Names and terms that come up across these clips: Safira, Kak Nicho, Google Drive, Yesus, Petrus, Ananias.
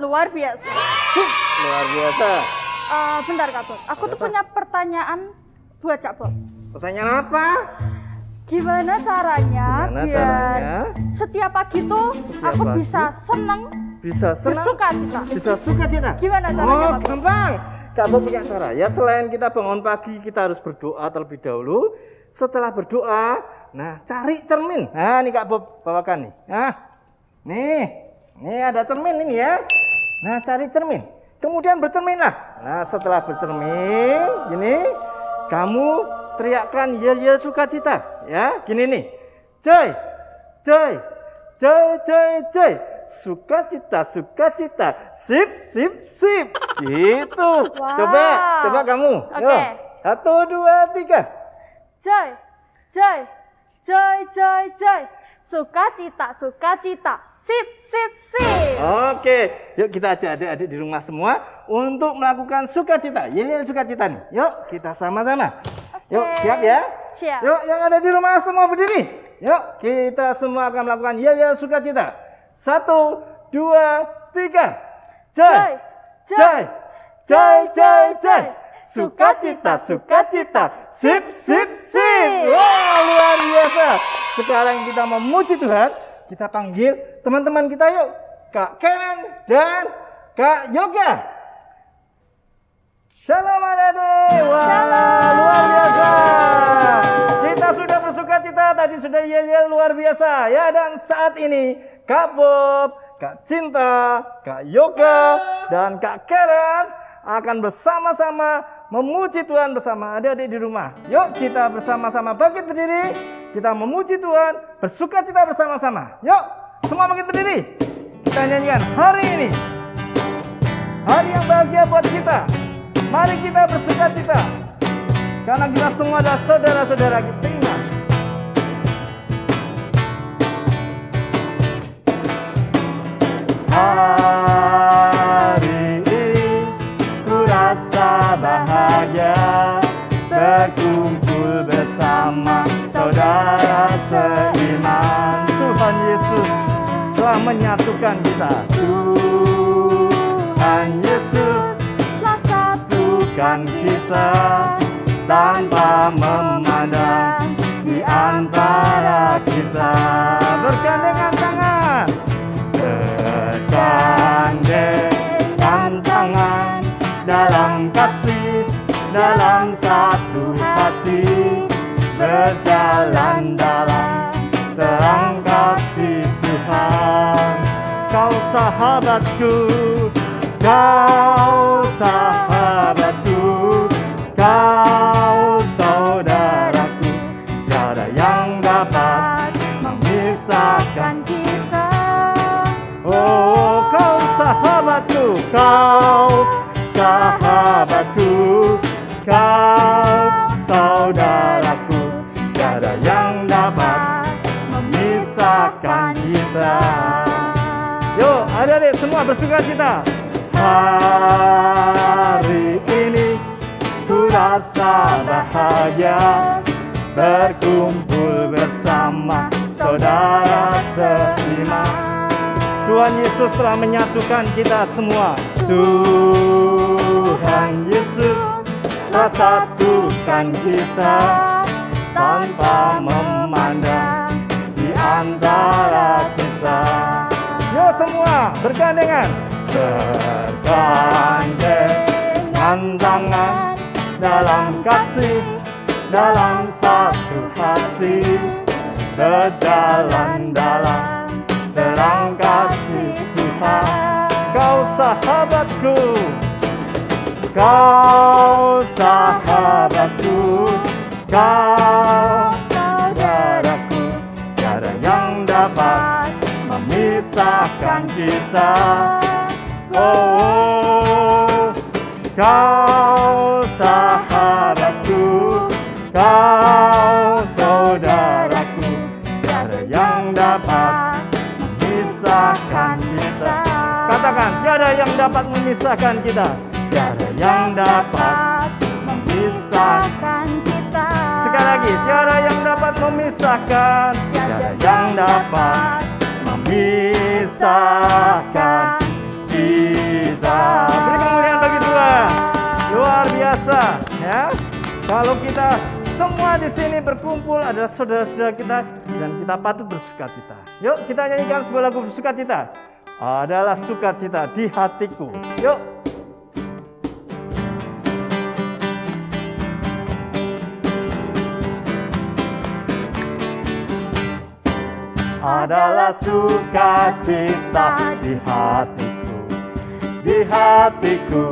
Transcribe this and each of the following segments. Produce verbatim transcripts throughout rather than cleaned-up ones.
Luar biasa. Luar biasa. Uh, bentar Kak Bob, aku Berapa? tuh punya pertanyaan buat Kak Bob. Pertanyaan apa? Gimana caranya Gimana biar caranya? setiap pagi tuh setiap aku pagi? bisa seneng, bisa seneng, bersuka cita. Bisa suka cita. Gimana caranya? Oh, gampang. Kak Bob punya cara. Ya selain kita bangun pagi, kita harus berdoa terlebih dahulu. Setelah berdoa, nah cari cermin. Nah, ini Kak Bob bawakan nih. Nah, nih, nih ada cermin ini ya. Nah, cari cermin. Kemudian bercerminlah. Nah, setelah bercermin, gini, kamu teriakkan yel yel sukacita, ya. Gini nih, joy, joy, joy, joy, joy, sukacita, sukacita, sip, sip, sip. Gitu. Wow. Coba, coba kamu. Oke. Okay. Satu, dua, tiga. Joy, joy, joy, joy, joy. Sukacita, sukacita, sip, sip, sip. Oke, yuk kita ajak adik-adik di rumah semua untuk melakukan sukacita. Yel-yel sukacita nih. Yuk kita sama-sama. Okay. Yuk siap ya? Siap. Yuk yang ada di rumah semua berdiri. Yuk kita semua akan melakukan yel-yel sukacita. Satu, dua, tiga. Joy, joy, joy, joy, joy. Sukacita, sukacita, sip, sip, sip. Wah, luar biasa. Sekarang kita memuji Tuhan, kita panggil teman-teman kita yuk. Kak Karen dan Kak Yoga. Shalom adik-adik. Wah, Shalom. Luar biasa. Kita sudah bersukacita, tadi sudah yel-yel luar biasa. Ya, dan saat ini Kak Bob, Kak Cinta, Kak Yoga, dan Kak Karen akan bersama-sama memuji Tuhan bersama adik-adik di rumah. Yuk kita bersama-sama bangkit berdiri. Kita memuji Tuhan, bersukacita bersama-sama. Yuk semua bangkit berdiri. Kita nyanyikan hari ini, hari yang bahagia buat kita. Mari kita bersukacita, karena kita semua adalah saudara-saudara kita. Seingat hari ini ku rasa bahagia, berkumpul bersama saudara seiman. Tuhan Yesus telah menyatukan kita. Tuhan Yesus telah satukan kita, tanpa memandang di antara kita. Bergandengan tangan, bergandengan tangan dalam kasih, dalam satu hati, berjalan dalam terang kasih Tuhan. Kau sahabatku, kau sahabatku, kau saudaraku. Tiada yang dapat memisahkan kita. Oh, kau sahabatku, kau sahabatku, kau saudaraku, tiada yang dapat memisahkan kita. Yo, adik-adik semua bersukacita. Hari ini ku rasa bahagia, berkumpul bersama saudara seiman. Tuhan Yesus telah menyatukan kita semua. Tuhan Yesus telah satukan kita, tanpa memandang di antara kita. Yo semua bergandengan, bergandengan tangan dalam kasih, dalam satu hati, berjalan dalam terang kasih Tuhan. Kau sahabatku, kau sahabatku, kau saudaraku, tiada yang dapat memisahkan kita. Oh, kau sahabatku, kau saudaraku, tiada yang dapat memisahkan kita. Katakan, tiada yang dapat memisahkan kita. Tiada yang dapat memisahkan kita. Sekali lagi, tiada yang dapat memisahkan. Tiada yang dapat memisahkan kita. Kalau kita semua di sini berkumpul adalah saudara-saudara kita dan kita patut bersukacita. Yuk kita nyanyikan sebuah lagu bersukacita. Adalah sukacita di hatiku. Yuk. Adalah sukacita di hatiku, di hatiku,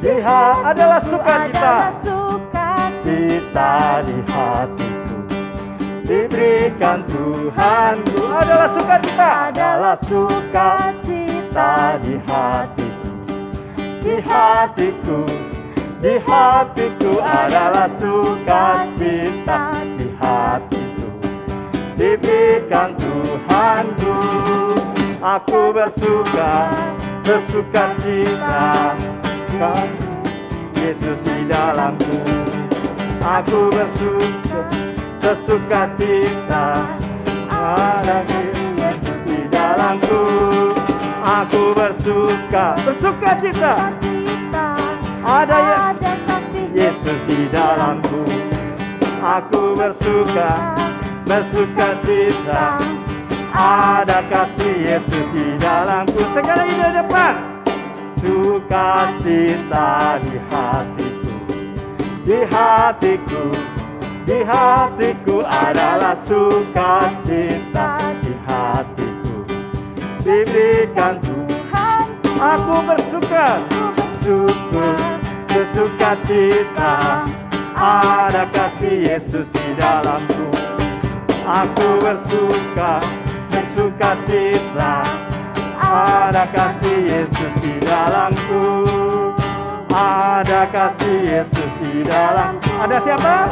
di hatiku. Adalah sukacita, sukacita di hatiku. Diberikan Tuhanku. Adalah sukacita, adalah sukacita di hatiku, di hatiku, di hatiku. Adalah sukacita di hatiku. Diberikan Tuhanku, aku bersuka, bersuka cita, Yesus di dalamku. Aku bersuka, bersuka cita, ada Yesus di dalamku. Aku bersuka, bersuka cita, ada Yesus di dalamku. Aku bersuka, bersuka cita, ada kasih Yesus di dalamku. Sekarang ini di depan. Suka cita di hatiku, di hatiku, di hatiku. Adalah suka cita di hatiku. Diberikan Tuhan, aku bersuka, bersyukur, bersuka cita, ada kasih Yesus di dalamku. Aku bersuka, bersuka cita, ada kasih Yesus di dalamku. Ada kasih Yesus di dalamku. Ada siapa?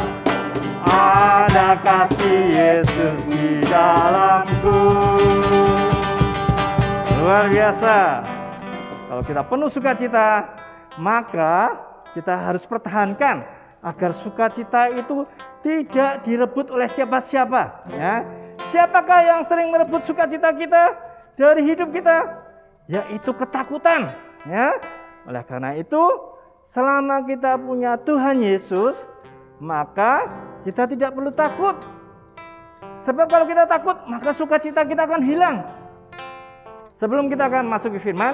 Ada kasih Yesus di dalamku. Luar biasa. Kalau kita penuh sukacita, maka kita harus pertahankan agar sukacita itu tidak direbut oleh siapa-siapa, ya. Siapakah yang sering merebut sukacita kita dari hidup kita? Yaitu ketakutan, ya. Oleh karena itu, selama kita punya Tuhan Yesus, maka kita tidak perlu takut. Sebab kalau kita takut, maka sukacita kita akan hilang. Sebelum kita akan masuk ke firman,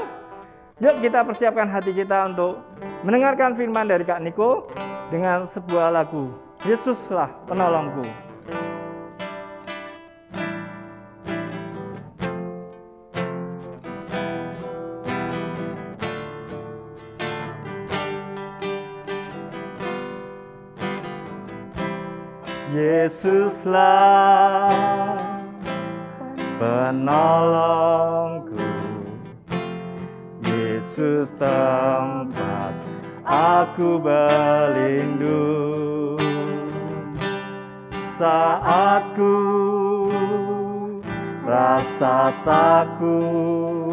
yuk kita persiapkan hati kita untuk mendengarkan firman dari Kak Nicho dengan sebuah lagu. Yesuslah penolongku. Yesuslah penolongku. Yesus tempat aku berlindung. Saat ku rasa takut,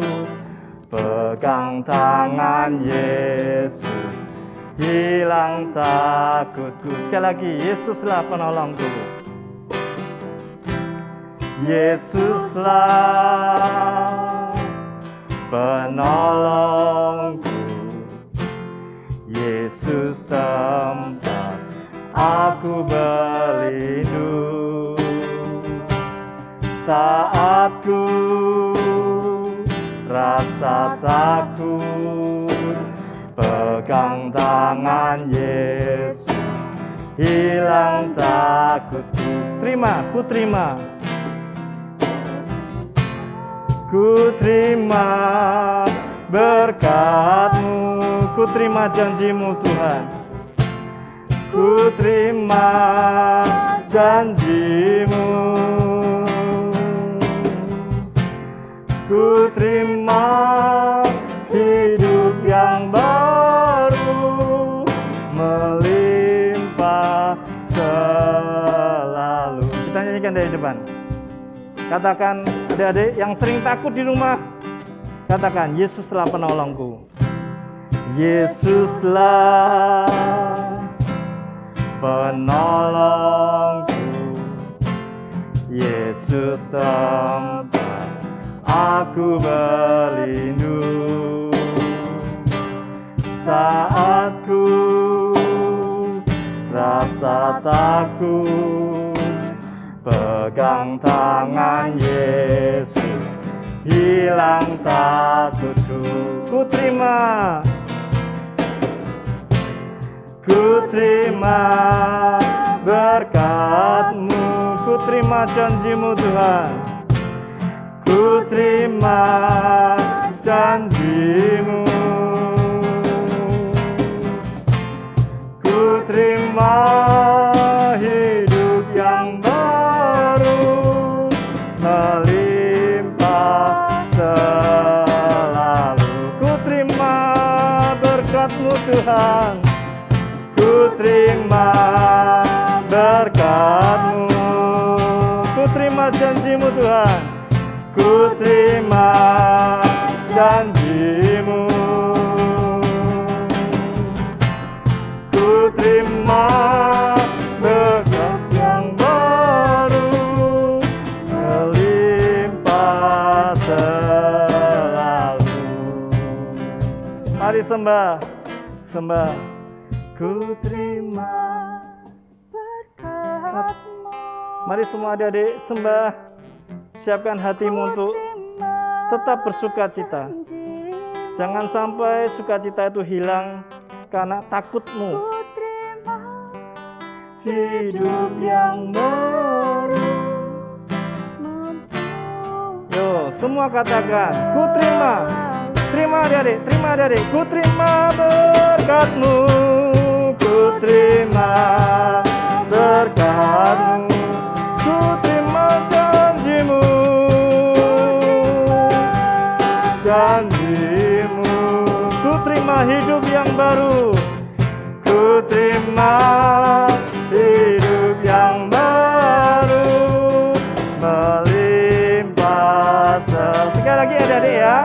pegang tangan Yesus, hilang takutku. Sekali lagi, Yesuslah penolongku. Yesuslah penolongku. Yesus tempat aku berlindung. Saat ku rasa takut, pegang tangan Yesus, hilang takutku. Terima, ku terima, ku terima berkat-Mu. Ku terima janji-Mu Tuhan. Ku terima janji-Mu. Ku terima hidup yang baru, melimpah selalu. Kita nyanyikan dari depan. Katakan adik-adik yang sering takut di rumah, katakan Yesuslah penolongku. Yesuslah penolongku. Yesus tempat aku berlindung. Saat ku rasa rasa takut, pegang tangan Yesus, hilang takutku. Ku terima, ku terima berkat-Mu, ku terima janji-Mu Tuhan, ku terima janji-Mu, ku terima hidup yang baru melimpah selalu. Ku terima berkat-Mu Tuhan, ku terima berkat-Mu, ku terima janji-Mu Tuhan, ku terima janji-Mu, ku terima berkat yang baru melimpah selalu. Mari sembah, sembah. Ku terima berkat-Mu. Mari semua adik-adik sembah, siapkan hatimu untuk tetap bersuka cita. Jangan sampai sukacita itu hilang karena takutmu. Hidup yang baru. Yo, semua katakan, ku terima. Terima adik-adik, terima adik-adik. Ku terima berkat-Mu. Ku terima berkat-Mu, ku terima janji-Mu, janji-Mu, ku terima hidup yang baru, ku terima hidup yang baru melimpah. Sekali lagi adik-adik ya,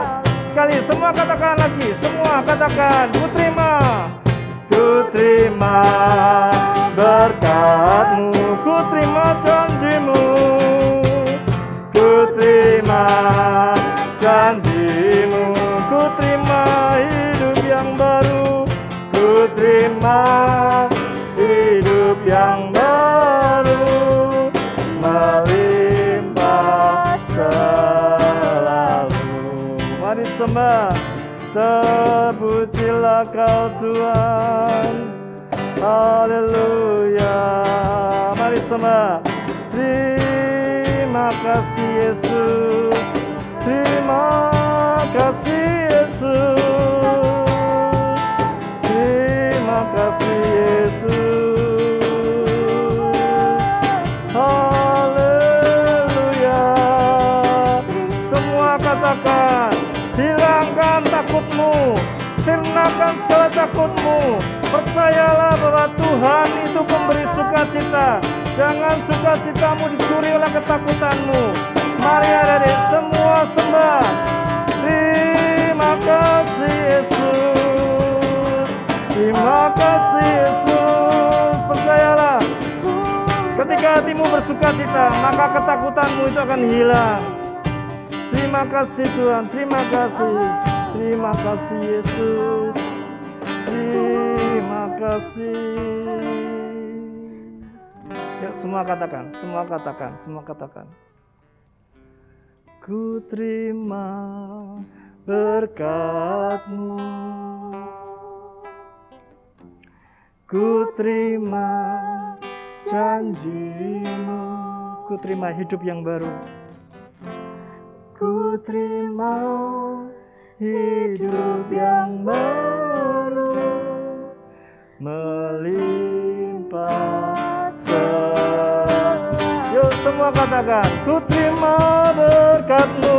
sekali semua katakan lagi, semua katakan, ku terima. Ku terima berkat-Mu, ku terima janji-Mu, ku terima janji-Mu, ku terima hidup yang baru, ku terima hidup yang baru melimpah selalu. Mari sembah. Sebutilah Kau Tuhan, haleluya. Mari sembah. Terima kasih Yesus, terima kasih Yesus, terima kasih Yesus, haleluya. Semua katakan, hilangkan takutmu, sirnakan segala takutmu. Percayalah bahwa Tuhan itu pemberi sukacita. Jangan sukacitamu dicuri oleh ketakutanmu. Mari adik-adik semua sembah. Terima kasih Yesus, terima kasih Yesus. Percayalah, ketika hatimu bersukacita, maka ketakutanmu itu akan hilang. Terima kasih Tuhan, terima kasih, terima kasih Yesus, terima kasih. Ya, semua katakan, semua katakan, semua katakan. Ku terima berkat-Mu, ku terima janji-Mu, ku terima hidup yang baru. Ku terima hidup yang baru melimpah selalu. Yuk semua katakan, ku terima berkat-Mu,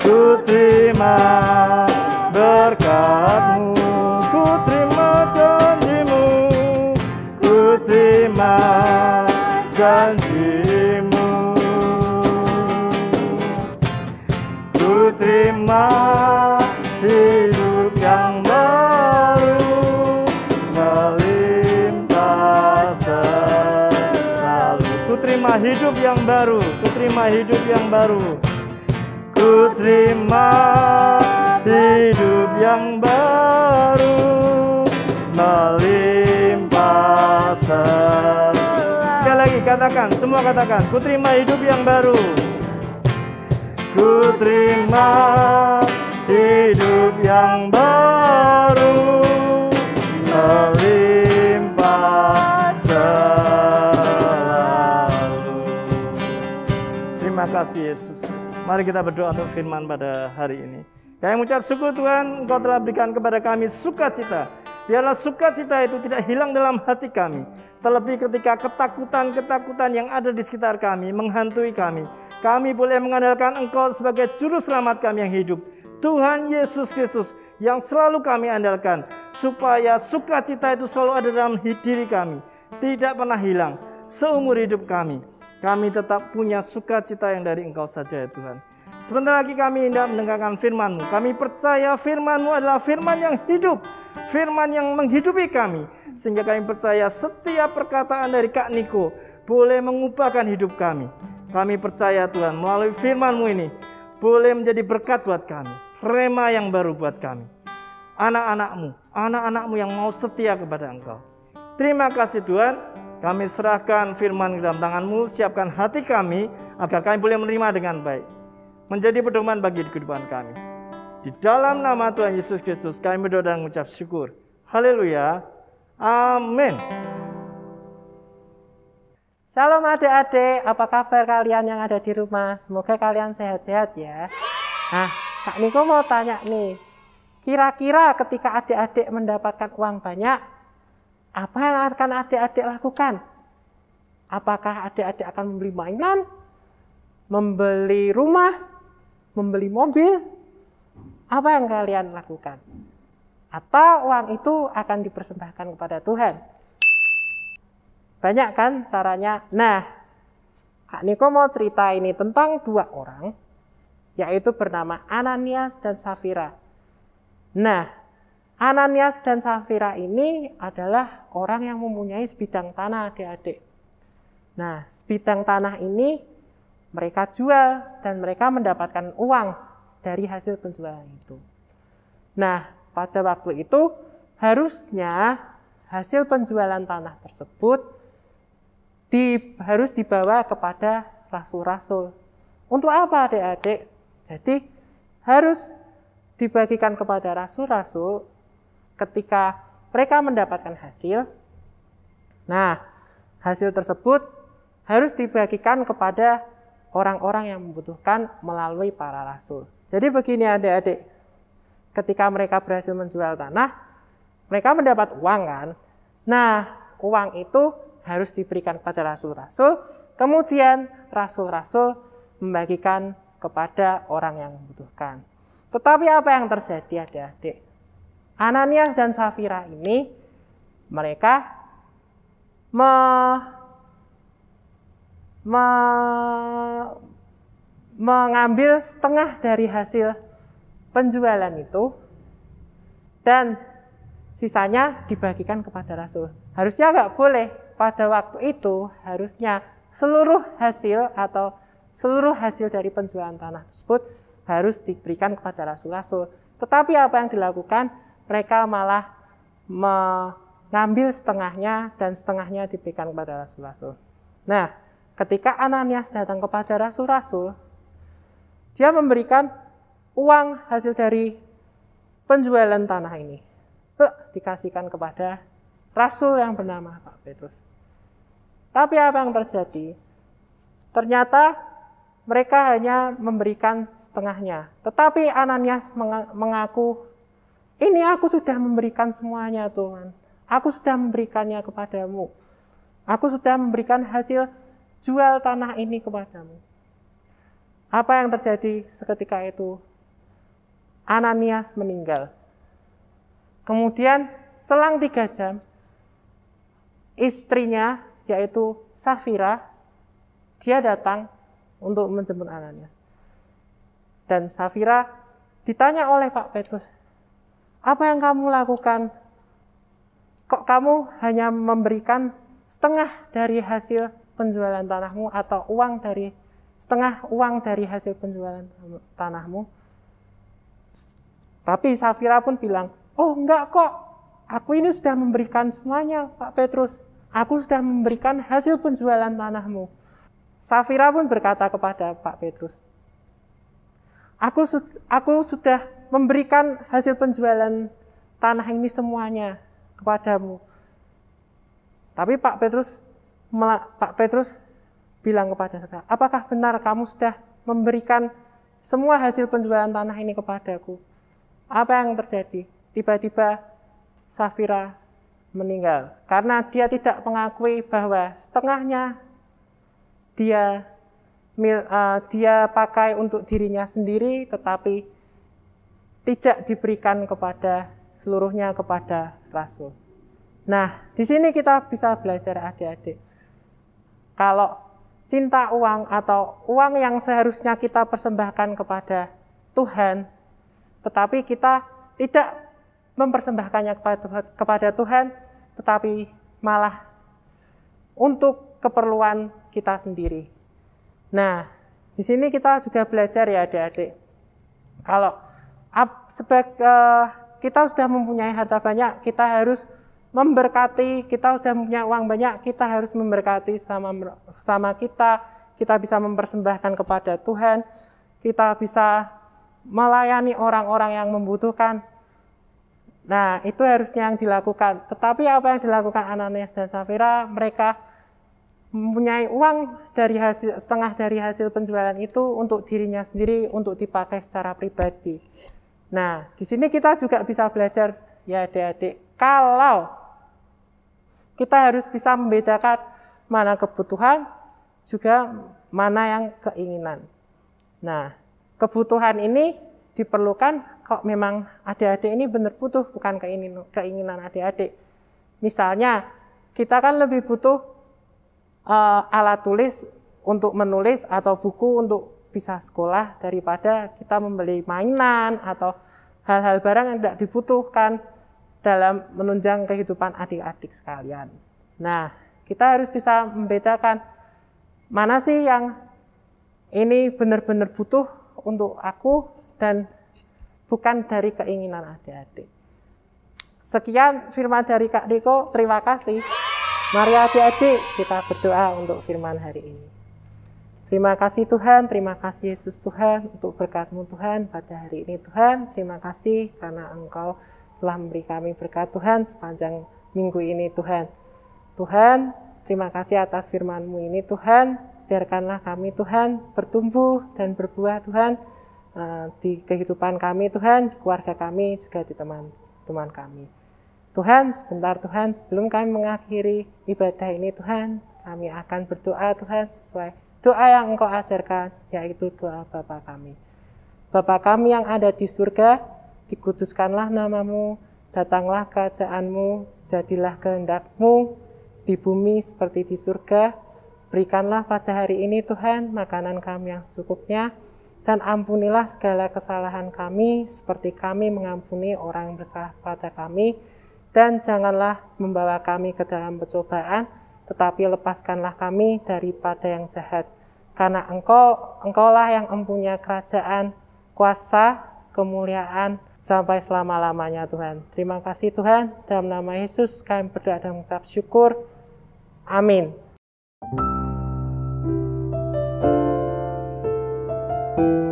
ku terima berkat-Mu, ku terima janji-Mu, ku terima janji-Mu, ku terima hidup yang baru melimpah selalu. Ku terima hidup yang baru, ku terima hidup yang baru, ku terima hidup yang baru melimpah selalu. katakan, semua katakan, ku terima hidup yang baru. Ku terima hidup yang baru, melimpah selalu. Terima kasih Yesus. Mari kita berdoa untuk firman pada hari ini. Kami mengucap syukur Tuhan, Engkau telah berikan kepada kami sukacita. Biarlah sukacita itu tidak hilang dalam hati kami, terlebih ketika ketakutan-ketakutan yang ada di sekitar kami menghantui kami. Kami boleh mengandalkan Engkau sebagai juru selamat kami yang hidup. Tuhan Yesus Kristus yang selalu kami andalkan. Supaya sukacita itu selalu ada dalam diri kami. Tidak pernah hilang. Seumur hidup kami. Kami tetap punya sukacita yang dari Engkau saja ya Tuhan. Sebentar lagi kami hendak mendengarkan firman-Mu. Kami percaya firman-Mu adalah firman yang hidup. Firman yang menghidupi kami. Sehingga kami percaya setiap perkataan dari Kak Nicho boleh mengubahkan hidup kami. Kami percaya Tuhan melalui firman-Mu ini boleh menjadi berkat buat kami. Rema yang baru buat kami. Anak-anak-Mu, anak-anak-Mu yang mau setia kepada Engkau. Terima kasih Tuhan. Kami serahkan firman ke dalam tangan-Mu. Siapkan hati kami agar kami boleh menerima dengan baik. Menjadi pedoman bagi kehidupan kami. Di dalam nama Tuhan Yesus Kristus kami berdoa dan mengucap syukur. Haleluya. Amin. Shalom adik-adik, apa kabar kalian yang ada di rumah? Semoga kalian sehat-sehat ya. Nah, Kak Nicho mau tanya nih, kira-kira ketika adik-adik mendapatkan uang banyak, apa yang akan adik-adik lakukan? Apakah adik-adik akan membeli mainan, membeli rumah, membeli mobil? Apa yang kalian lakukan? Atau uang itu akan dipersembahkan kepada Tuhan. Banyak kan caranya. Nah, Kak Nicho mau cerita ini tentang dua orang, yaitu bernama Ananias dan Safira. Nah, Ananias dan Safira ini adalah orang yang mempunyai sebidang tanah adik-adik. Nah, sebidang tanah ini mereka jual dan mereka mendapatkan uang dari hasil penjualan itu. Nah, pada waktu itu harusnya hasil penjualan tanah tersebut di, harus dibawa kepada rasul-rasul. Untuk apa adik-adik? Jadi harus dibagikan kepada rasul-rasul ketika mereka mendapatkan hasil. Nah, hasil tersebut harus dibagikan kepada orang-orang yang membutuhkan melalui para rasul. Jadi begini adik-adik. Ketika mereka berhasil menjual tanah, mereka mendapat uang kan? Nah, uang itu harus diberikan kepada rasul-rasul, kemudian rasul-rasul membagikan kepada orang yang membutuhkan. Tetapi apa yang terjadi adik-adik? Ananias dan Safira ini, mereka me, me, mengambil setengah dari hasil penjualan itu dan sisanya dibagikan kepada rasul. Harusnya nggak boleh. Pada waktu itu harusnya seluruh hasil atau seluruh hasil dari penjualan tanah tersebut harus diberikan kepada rasul-rasul. Tetapi apa yang dilakukan? Mereka malah mengambil setengahnya dan setengahnya diberikan kepada rasul-rasul. Nah, ketika Ananias datang kepada rasul-rasul, dia memberikan uang hasil dari penjualan tanah ini dikasihkan kepada rasul yang bernama Pak Petrus. Tapi apa yang terjadi? Ternyata mereka hanya memberikan setengahnya. Tetapi Ananias mengaku, ini aku sudah memberikan semuanya Tuhan. Aku sudah memberikannya kepadamu. Aku sudah memberikan hasil jual tanah ini kepadamu. Apa yang terjadi seketika itu? Ananias meninggal. Kemudian selang tiga jam, istrinya yaitu Safira, dia datang untuk menjemput Ananias. Dan Safira ditanya oleh Pak Petrus, apa yang kamu lakukan? Kok kamu hanya memberikan setengah dari hasil penjualan tanahmu atau uang dari setengah uang dari hasil penjualan tanahmu? Tapi Safira pun bilang, oh enggak kok, aku ini sudah memberikan semuanya Pak Petrus. Aku sudah memberikan hasil penjualan tanahmu. Safira pun berkata kepada Pak Petrus, Aku, aku sudah memberikan hasil penjualan tanah ini semuanya kepadamu. Tapi Pak Petrus, Pak Petrus bilang kepada Safira, apakah benar kamu sudah memberikan semua hasil penjualan tanah ini kepadaku? Apa yang terjadi? Tiba-tiba Safira meninggal karena dia tidak mengakui bahwa setengahnya dia uh, dia pakai untuk dirinya sendiri, tetapi tidak diberikan kepada seluruhnya kepada Rasul. Nah, di sini kita bisa belajar adik-adik. Kalau cinta uang atau uang yang seharusnya kita persembahkan kepada Tuhan, tetapi kita tidak mempersembahkannya kepada Tuhan, tetapi malah untuk keperluan kita sendiri. Nah, di sini kita juga belajar ya adik-adik. Kalau sebagai kita sudah mempunyai harta banyak, kita harus memberkati. Kita sudah punya uang banyak, kita harus memberkati sama sama kita. Kita bisa mempersembahkan kepada Tuhan. Kita bisa melayani orang-orang yang membutuhkan. Nah, itu harusnya yang dilakukan. Tetapi apa yang dilakukan Ananias dan Safira, mereka mempunyai uang dari hasil, setengah dari hasil penjualan itu untuk dirinya sendiri, untuk dipakai secara pribadi. Nah, di sini kita juga bisa belajar ya adik-adik, kalau kita harus bisa membedakan mana kebutuhan, juga mana yang keinginan. Nah, kebutuhan ini diperlukan kok memang adik-adik ini benar butuh, bukan keinginan adik-adik. Misalnya, kita kan lebih butuh uh, alat tulis untuk menulis atau buku untuk bisa sekolah daripada kita membeli mainan atau hal-hal barang yang tidak dibutuhkan dalam menunjang kehidupan adik-adik sekalian. Nah, kita harus bisa membedakan mana sih yang ini benar-benar butuh untuk aku dan bukan dari keinginan adik-adik. Sekian firman dari Kak Nicho, terima kasih. Mari adik-adik kita berdoa untuk firman hari ini. Terima kasih Tuhan, terima kasih Yesus Tuhan untuk berkat-Mu Tuhan pada hari ini Tuhan. Terima kasih karena Engkau telah memberi kami berkat Tuhan sepanjang minggu ini Tuhan. Tuhan, terima kasih atas firman-Mu ini Tuhan. Biarkanlah kami Tuhan bertumbuh dan berbuah Tuhan di kehidupan kami Tuhan, di keluarga kami, juga di teman-teman kami. Tuhan, sebentar Tuhan, sebelum kami mengakhiri ibadah ini Tuhan, kami akan berdoa Tuhan sesuai doa yang Engkau ajarkan, yaitu doa Bapa kami. Bapa kami yang ada di surga, dikuduskanlah namamu, datanglah kerajaanmu, jadilah kehendakmu di bumi seperti di surga. Berikanlah pada hari ini Tuhan makanan kami yang secukupnya, dan ampunilah segala kesalahan kami seperti kami mengampuni orang yang bersalah pada kami. Dan janganlah membawa kami ke dalam pencobaan, tetapi lepaskanlah kami daripada yang jahat. Karena engkau, engkaulah yang mempunyai kerajaan, kuasa, kemuliaan, sampai selama-lamanya Tuhan. Terima kasih Tuhan, dalam nama Yesus kami berdoa dan mengucap syukur. Amin. Thank you.